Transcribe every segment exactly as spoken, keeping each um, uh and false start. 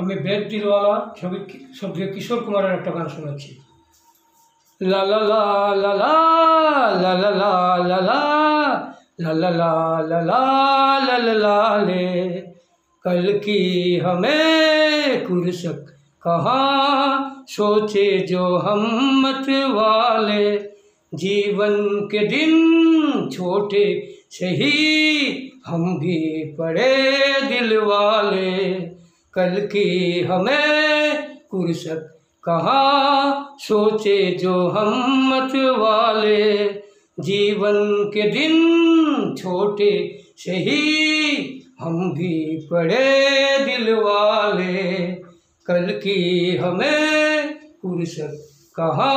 আমি বেদ দিলওয়ালা ছবি সঙ্গে কিশোর কুমারের একটা গান শোনাচ্ছি। লা লা লা লা লা লা লা লা লা লা লা লা লা লে कल की हमें कुर्सक कहाँ सोचे जो हम मत वाले, जीवन के दिन छोटे सही हम भी बड़े दिल वाले। कल की हमें कुर्सक कहाँ सोचे जो हम मत वाले, जीवन के दिन छोटे सही हम भी बड़े दिल वाले। कल की हमें फुर्सत कहाँ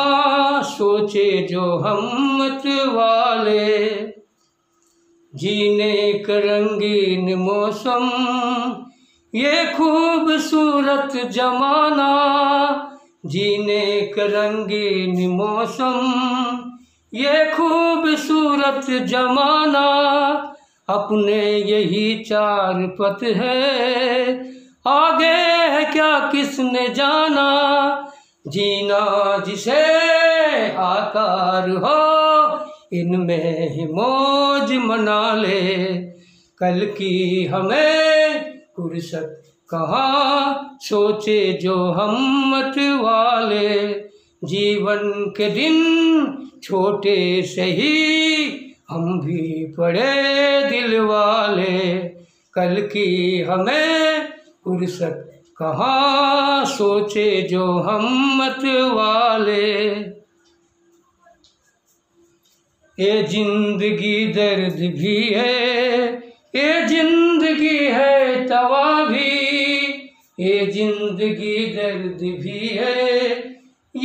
सोचे जो हिम्मत वाले। जीने का रंगीन मौसम ये खूबसूरत जमाना, जीने का रंगीन मौसम ये खूबसूरत जमाना, अपने यही चार पत है आगे है क्या किसने जाना। जीना जिसे आकार हो इनमें ही मौज मना ले, कल की हमें फुर्सत कहाँ सोचे जो हिम्मत वाले, जीवन के दिन छोटे सही हम भी बड़े दिल वाले। कल की हमें फुर्सत कहाँ सोचे जो हिम्मत वाले। ये जिंदगी दर्द भी है, ये जिंदगी है तवा भी, ये जिंदगी दर्द भी है,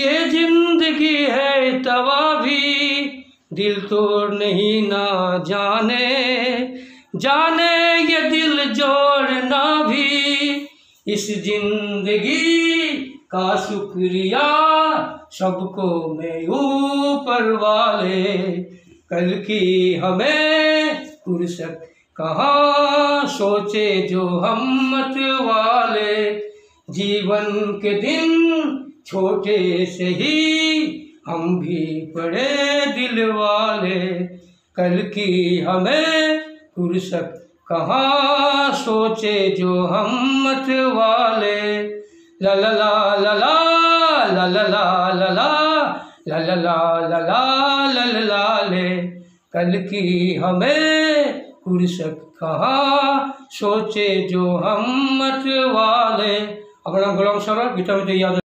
ये जिंदगी है तवा भी। दिल तोड़ नहीं ना जाने, जाने ये दिल जोड़ना भी, इस जिंदगी का शुक्रिया सबको मैं ऊपर वाले। कल की हमें फुर्सत कहाँ सोचे जो हिम्मत वाले, जीवन के दिन छोटे से ही हम भी बड़े दिल वाले। कल की हमें फुर्सत कहाँ सोचे जो हिम्मत वाले। ला ला ला ला ला ला ला ला ला ला ला ला ला ला ले कल की हमें फुर्सत कहाँ सोचे जो हिम्मत वाले। अपना गुलाम सरवर गीता में याद।